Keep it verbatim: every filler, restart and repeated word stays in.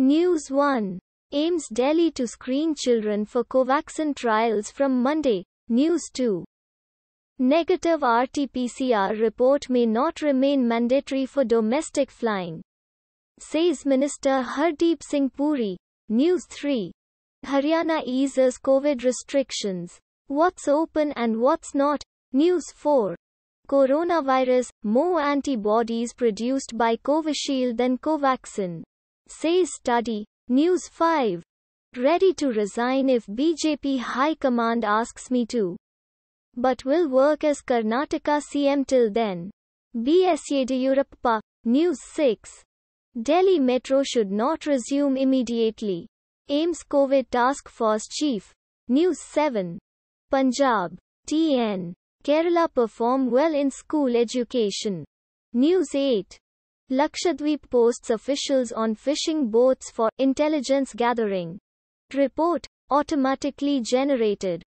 News one. AIIMS Delhi to screen children for Covaxin trials from Monday. News two. Negative R T P C R report may not remain mandatory for domestic flying, says Minister Hardeep Singh Puri. News three. Haryana eases COVID restrictions. What's open and what's not? News four. Coronavirus, more antibodies produced by Covishield than Covaxin, says study. News five. Ready to resign if B J P High Command asks me to, but will work as Karnataka C M till then. B S Yediyurappa. News six. Delhi Metro should not resume immediately, AIIMS COVID Task Force Chief. News seven. Punjab, T N, Kerala perform well in school education. News eight. Lakshadweep posts officials on fishing boats for intelligence gathering. Report, automatically generated.